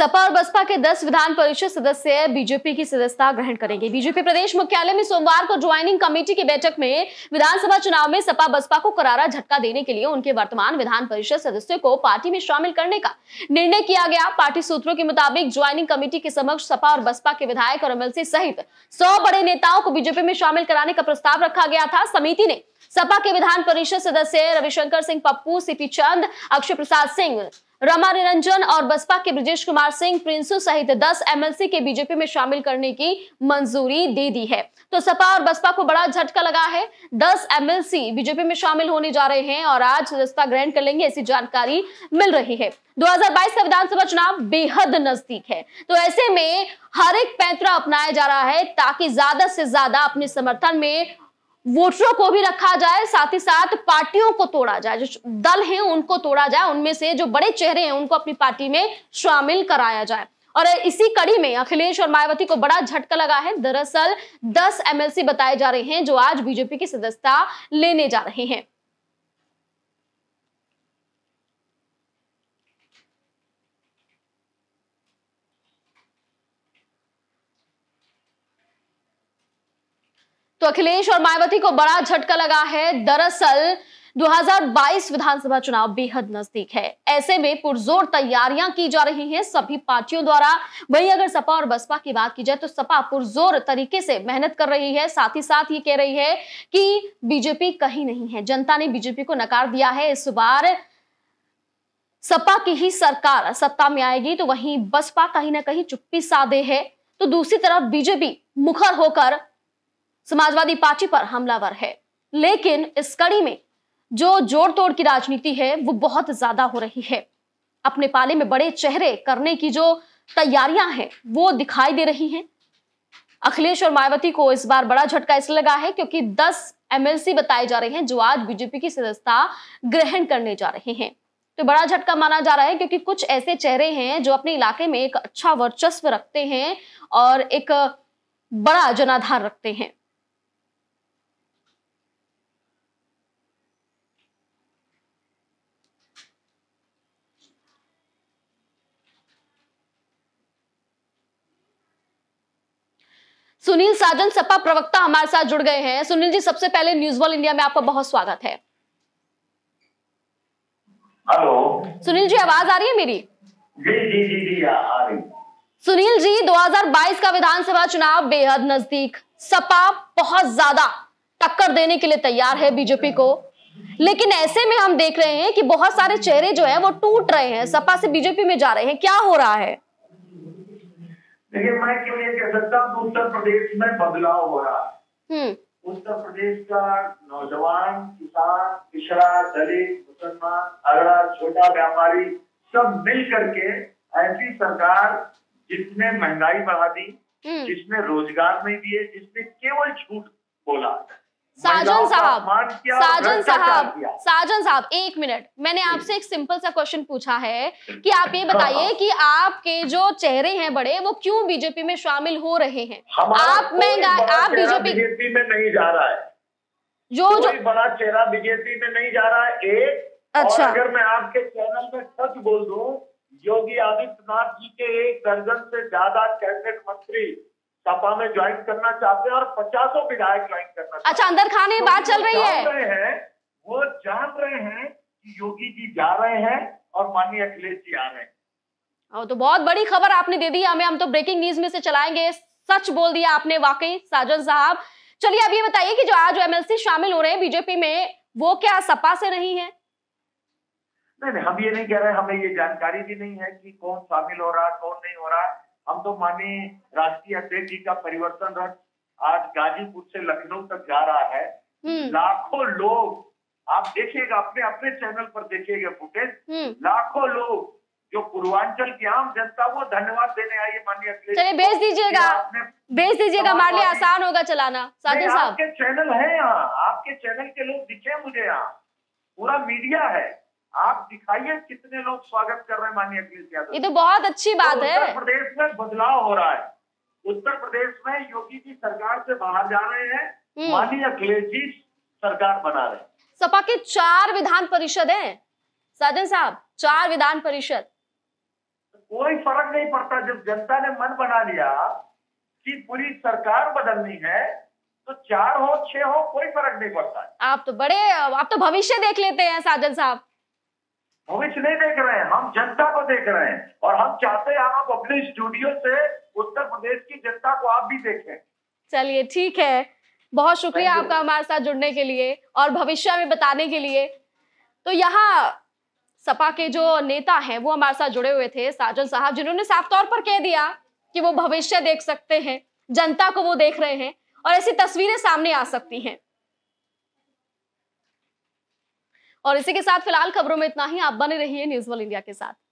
सपा और बसपा के 10 विधान परिषद सदस्य बीजेपी की सदस्यता ग्रहण करेंगे। बीजेपी प्रदेश मुख्यालय में सोमवार को ज्वाइनिंग कमेटी की बैठक में विधानसभा चुनाव में सपा बसपा को करारा झटका देने के लिए उनके वर्तमान विधान परिषद सदस्यों को पार्टी में शामिल करने का निर्णय किया गया। पार्टी सूत्रों के मुताबिक ज्वाइनिंग कमेटी के समक्ष सपा और बसपा के विधायक और एमएलसी सहित 100 बड़े नेताओं को बीजेपी में शामिल कराने का प्रस्ताव रखा गया था। समिति ने सपा के विधान परिषद सदस्य रविशंकर सिंह पप्पू, सीपी चंद, अक्षय प्रसाद सिंह, रमा निरंजन और बसपा के ब्रजेश कुमार सिंह प्रिंसू सहित 10 एमएलसी के बीजेपी में शामिल करने की मंजूरी दे दी है। तो सपा और बसपा को बड़ा झटका लगा है। 10 एमएलसी बीजेपी में शामिल होने जा रहे हैं और आज सदस्यता ग्रहण कर लेंगे, ऐसी जानकारी मिल रही है। 2022 का विधानसभा चुनाव बेहद नजदीक है, तो ऐसे में हर एक पैंतरा अपनाया जा रहा है ताकि ज्यादा से ज्यादा अपने समर्थन में वोटरों को भी रखा जाए, साथ ही साथ पार्टियों को तोड़ा जाए, जो दल हैं उनको तोड़ा जाए, उनमें से जो बड़े चेहरे हैं उनको अपनी पार्टी में शामिल कराया जाए। और इसी कड़ी में अखिलेश और मायावती को बड़ा झटका लगा है। दरअसल 10 एमएलसी बताए जा रहे हैं जो आज बीजेपी की सदस्यता लेने जा रहे हैं। तो अखिलेश और मायावती को बड़ा झटका लगा है। दरअसल 2022 विधानसभा चुनाव बेहद नजदीक है, ऐसे में पुरजोर तैयारियां की जा रही हैं सभी पार्टियों द्वारा। वहीं अगर सपा और बसपा की बात की जाए तो सपा पुरजोर तरीके से मेहनत कर रही है, साथ ही साथ ये कह रही है कि बीजेपी कहीं नहीं है, जनता ने बीजेपी को नकार दिया है, इस बार सपा की ही सरकार सत्ता में आएगी। तो वहीं बसपा कहीं ना कहीं चुप्पी साधे है, तो दूसरी तरफ बीजेपी मुखर होकर समाजवादी पार्टी पर हमलावर है। लेकिन इस कड़ी में जो जोड़ तोड़ की राजनीति है वो बहुत ज्यादा हो रही है। अपने पाले में बड़े चेहरे करने की जो तैयारियां हैं वो दिखाई दे रही हैं। अखिलेश और मायावती को इस बार बड़ा झटका इसलिए लगा है क्योंकि 10 एमएलसी बताए जा रहे हैं जो आज बीजेपी की सदस्यता ग्रहण करने जा रहे हैं। तो बड़ा झटका माना जा रहा है क्योंकि कुछ ऐसे चेहरे हैं जो अपने इलाके में एक अच्छा वर्चस्व रखते हैं और एक बड़ा जनाधार रखते हैं। सुनील साजन सपा प्रवक्ता हमारे साथ जुड़ गए हैं। सुनील जी, सबसे पहले न्यूज वर्ल्ड इंडिया में आपका बहुत स्वागत है। हेलो सुनील जी, आवाज आ रही है मेरी? जी जी जी जी आ रही। सुनील जी, 2022 का विधानसभा चुनाव बेहद नजदीक, सपा बहुत ज्यादा टक्कर देने के लिए तैयार है बीजेपी को, लेकिन ऐसे में हम देख रहे हैं कि बहुत सारे चेहरे जो है वो टूट रहे हैं, सपा से बीजेपी में जा रहे हैं, क्या हो रहा है? देखिए, मैं क्यों ये कह सकता हूँ, उत्तर प्रदेश में बदलाव हो रहा है। उत्तर प्रदेश का नौजवान, किसान, पिछड़ा, दलित, मुसलमान, अगड़ा, छोटा व्यापारी सब मिल करके ऐसी सरकार जिसने महंगाई बढ़ा दी, जिसने रोजगार नहीं दिए, जिसने केवल झूठ बोला। साजन साहब एक मिनट, मैंने आपसे एक सिंपल सा क्वेश्चन पूछा है कि आप ये बताइए कि आपके जो चेहरे हैं बड़े वो क्यों बीजेपी में शामिल हो रहे हैं? आप बीजेपी में नहीं जा रहा है, जो बड़ा चेहरा बीजेपी में नहीं जा रहा है। एक अच्छा, अगर मैं आपके चैनल में सच बोल दूं, योगी आदित्यनाथ जी के 1 दर्जन से ज्यादा कैबिनेट मंत्री सपा में ज्वाइन करना चाहते हैं और 50 विधायक ज्वाइन करना चाहते हैं। अच्छा, अंदर खाने तो बात चल रही है। वो जान रहे हैं कि योगी जी जा रहे हैं और माननीय अखिलेश जी आ रहे हैं। तो बहुत बड़ी खबर आपने दे दी हमें, हम तो ब्रेकिंग न्यूज में से चलाएंगे। सच बोल दिया आपने वाकई साजन साहब। चलिए, अब ये बताइए कि जो आज एमएलसी शामिल हो रहे हैं बीजेपी में, वो क्या सपा से नहीं है? नहीं, हम ये नहीं कह रहे, हमें ये जानकारी भी नहीं है कि कौन शामिल हो रहा कौन नहीं हो रहा। हम तो माननीय राष्ट्रीय अध्यक्ष जी का परिवर्तन रथ आज गाजीपुर से लखनऊ तक जा रहा है। लाखों लोग, आप देखिएगा अपने अपने चैनल पर देखिएगा फुटेज, लाखों लोग जो पूर्वांचल की आम जनता वो धन्यवाद देने आई है माननीय अध्यक्ष। चलिए भेज दीजिएगा, हमारे लिए आसान होगा चलाना। आपके चैनल है यहाँ, आपके चैनल के लोग दिखे मुझे, यहाँ पूरा मीडिया है, आप दिखाइए कितने लोग स्वागत कर रहे हैं माननीय अखिलेश यादव। ये तो बहुत अच्छी बात है। उत्तर प्रदेश में बदलाव हो रहा है, उत्तर प्रदेश में योगी जी सरकार से बाहर जा रहे हैं, माननीय अखिलेश जी सरकार बना रहे हैं। सपा के 4 विधान परिषद हैं साजन साहब, 4 विधान परिषद। कोई फर्क नहीं पड़ता। जब जनता ने मन बना लिया कि पूरी सरकार बदलनी है तो 4 हो 6 हो कोई फर्क नहीं पड़ता। आप तो भविष्य देख लेते हैं साजन साहब। भविष्य नहीं देख रहे हैं, हम जनता को देख रहे हैं और हम चाहते हैं आप अपने स्टूडियो से उत्तर प्रदेश की जनता को आप भी देखें। चलिए ठीक है, बहुत शुक्रिया आपका हमारे साथ जुड़ने के लिए और भविष्य में बताने के लिए। तो यहाँ सपा के जो नेता हैं वो हमारे साथ जुड़े हुए थे साजन साहब, जिन्होंने साफ तौर पर कह दिया कि वो भविष्य देख सकते हैं, जनता को वो देख रहे हैं और ऐसी तस्वीरें सामने आ सकती हैं। और इसी के साथ फिलहाल खबरों में इतना ही। आप बने रहिए न्यूज़ वर्ल्ड इंडिया के साथ।